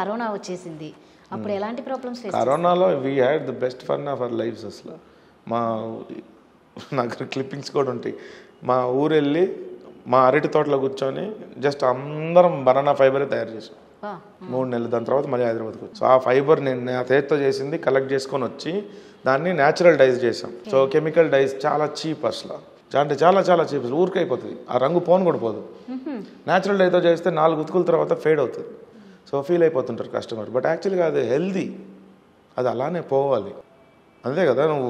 Corona వచ్చేసింది. అప్పుడు ఎలాంటి ప్రాబ్లమ్స్? కరోనాలో we had the best fun of our lifes. అసలు మా నాకు క్లిప్పింగ్స్ కూడా ఉంటాయి. మా ఊరు వెళ్ళి మా అరటి తోటలో కూర్చొని జస్ట్ అందరం బనానా ఫైబరే తయారు చేసాం 3 నెలలు. దాని తర్వాత మళ్ళీ హైదరాబాద్కి వచ్చి ఆ ఫైబర్ నేను నా చేతితో చేసింది కలెక్ట్ చేసుకొని వచ్చి దాన్ని న్యాచురల్ డైస్ చేసాం. సో కెమికల్ డైస్ చాలా చీప్ అసలు, అంటే చాలా చాలా చీప్, ఊరికైపోతుంది, ఆ రంగు పోను కూడా పోదు. న్యాచురల్ డైతో చేస్తే 4 ఉతుకుల తర్వాత ఫేడ్ అవుతుంది. సో ఫీల్ అయిపోతుంటారు కస్టమర్. బట్ యాక్చువల్గా అది హెల్దీ, అది అలానే పోవాలి అంతే కదా. నువ్వు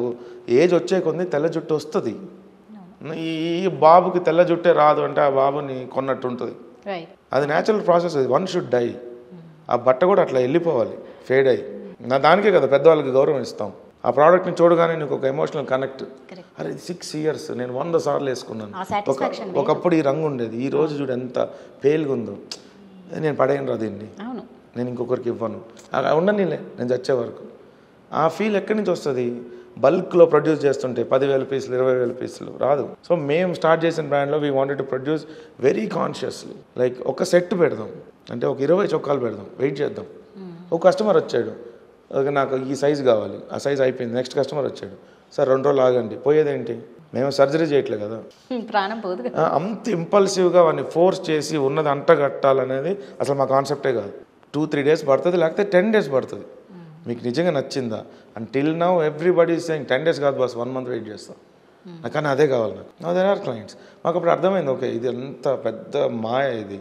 ఏజ్ వచ్చే కొంది తెల్ల జుట్టు వస్తుంది, ఈ బాబుకి తెల్ల జుట్టే రాదు అంటే ఆ బాబుని కొన్నట్టు ఉంటుంది. అది న్యాచురల్ ప్రాసెస్, అది వన్ షుడ్ డై. ఆ బట్ట కూడా అట్లా వెళ్ళిపోవాలి ఫేడ్ అయ్యి. నా దానికే కదా పెద్దవాళ్ళకి గౌరవం ఇస్తాం. ఆ ప్రోడక్ట్ని చూడగానే నీకు ఒక ఎమోషనల్ కనెక్ట్. అరే 6 years నేను 100 సార్లు వేసుకున్నాను, ఒకప్పుడు ఈ రంగు ఉండేది, ఈ రోజు చూడు ఎంత పేలుగా ఉందో, నేను పడేయను రా దీన్ని, నేను ఇంకొకరికి ఇవ్వను, ఉండనీలే నేను చచ్చే వరకు. ఆ ఫీల్ ఎక్కడి నుంచి వస్తుంది? బల్క్లో ప్రొడ్యూస్ చేస్తుంటే 10,000 పీసులు 20,000 పీసులు రాదు. సో మేము స్టార్ట్ చేసిన బ్రాండ్లో we wanted to produce very consciously. Like ఒక సెట్ పెడదాం అంటే ఒక 20 చొక్కాలు పెడదాం, వెయిట్ చేద్దాం. ఒక కస్టమర్ వచ్చాడు, నాకు ఈ సైజు కావాలి, ఆ సైజు అయిపోయింది. నెక్స్ట్ కస్టమర్ వచ్చాడు, సార్ 2 రోజులు ఆగండి. పోయేదేంటి? మేము సర్జరీ చేయట్లేదు కదా, ప్రాణం పోదు. అంత ఇంపల్సివ్గా వాడిని ఫోర్స్ చేసి ఉన్నది అంటగట్టాలనేది అసలు మా కాన్సెప్టే కాదు. 2-3 days పడుతుంది, లేకపోతే 10 days పడుతుంది. మీకు నిజంగా నచ్చిందా? And till now everybody is saying 10 days కాదు బాస్, 1 month వెయిట్ చేస్తాం నాకు, కానీ అదే కావాలి నాకు. There are clients. మాకు అప్పుడు అర్థమైంది, ఓకే ఇది ఎంత పెద్ద మాయ, ఇది